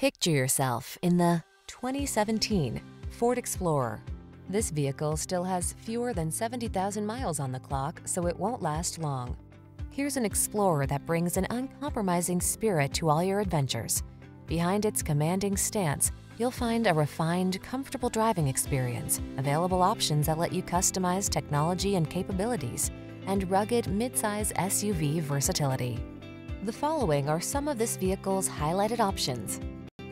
Picture yourself in the 2017 Ford Explorer. This vehicle still has fewer than 70,000 miles on the clock, so it won't last long. Here's an Explorer that brings an uncompromising spirit to all your adventures. Behind its commanding stance, you'll find a refined, comfortable driving experience, available options that let you customize technology and capabilities, and rugged midsize SUV versatility. The following are some of this vehicle's highlighted options: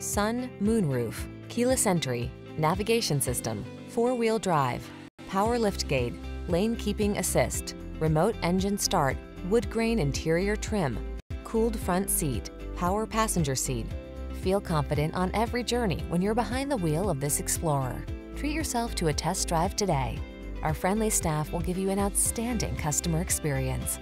sun, moonroof, keyless entry, navigation system, four-wheel drive, power liftgate, lane keeping assist, remote engine start, wood grain interior trim, cooled front seat, power passenger seat. Feel confident on every journey when you're behind the wheel of this Explorer. Treat yourself to a test drive today. Our friendly staff will give you an outstanding customer experience.